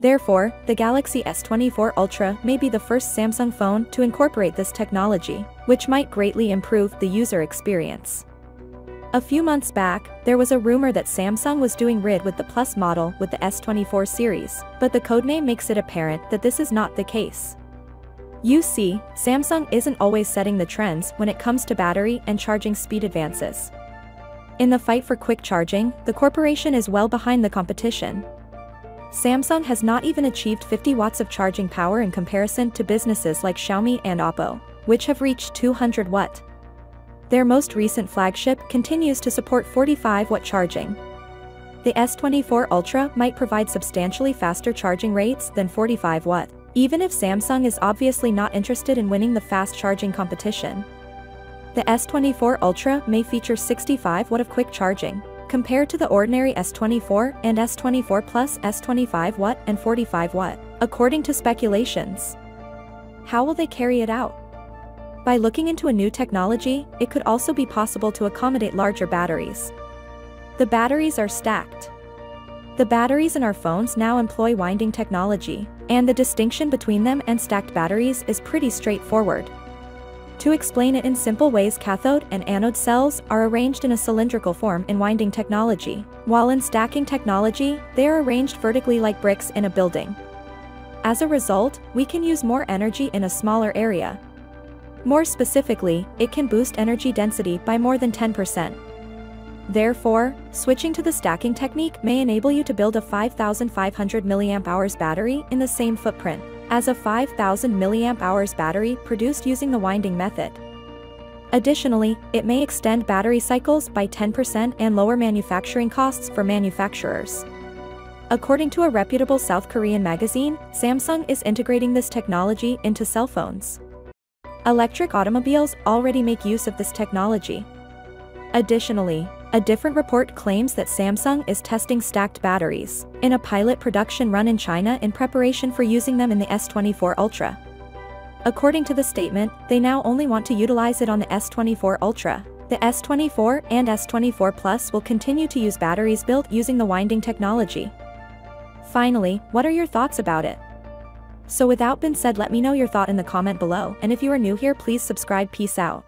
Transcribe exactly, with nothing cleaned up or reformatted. Therefore, the Galaxy S twenty-four Ultra may be the first Samsung phone to incorporate this technology, which might greatly improve the user experience. A few months back, there was a rumor that Samsung was doing rid with the Plus model with the S twenty-four series, but the codename makes it apparent that this is not the case. You see, Samsung isn't always setting the trends when it comes to battery and charging speed advances. In the fight for quick charging, the corporation is well behind the competition. Samsung has not even achieved fifty watts of charging power in comparison to businesses like Xiaomi and Oppo, which have reached two hundred watt. Their most recent flagship continues to support forty-five watt charging. The S twenty-four Ultra might provide substantially faster charging rates than forty-five watt, even if Samsung is obviously not interested in winning the fast charging competition. The S twenty-four Ultra may feature sixty-five watt of quick charging, compared to the ordinary S twenty-four and S twenty-four Plus S twenty-five watt and forty-five watt, according to speculations. How will they carry it out? By looking into a new technology, it could also be possible to accommodate larger batteries. The batteries are stacked. The batteries in our phones now employ winding technology, and the distinction between them and stacked batteries is pretty straightforward. To explain it in simple ways, cathode and anode cells are arranged in a cylindrical form in winding technology, while in stacking technology, they are arranged vertically like bricks in a building. As a result, we can use more energy in a smaller area. More specifically, it can boost energy density by more than ten percent. Therefore, switching to the stacking technique may enable you to build a five thousand five hundred milliamp hour battery in the same footprint as a five thousand milliamp hour battery produced using the winding method. Additionally, it may extend battery cycles by ten percent and lower manufacturing costs for manufacturers. According to a reputable South Korean magazine, Samsung is integrating this technology into cell phones. Electric automobiles already make use of this technology. Additionally, a different report claims that Samsung is testing stacked batteries in a pilot production run in China in preparation for using them in the S twenty-four Ultra. According to the statement, they now only want to utilize it on the S twenty-four Ultra. The S twenty-four and S twenty-four Plus will continue to use batteries built using the winding technology. Finally, what are your thoughts about it? So without being said, let me know your thought in the comment below, and if you are new here, please subscribe. Peace out.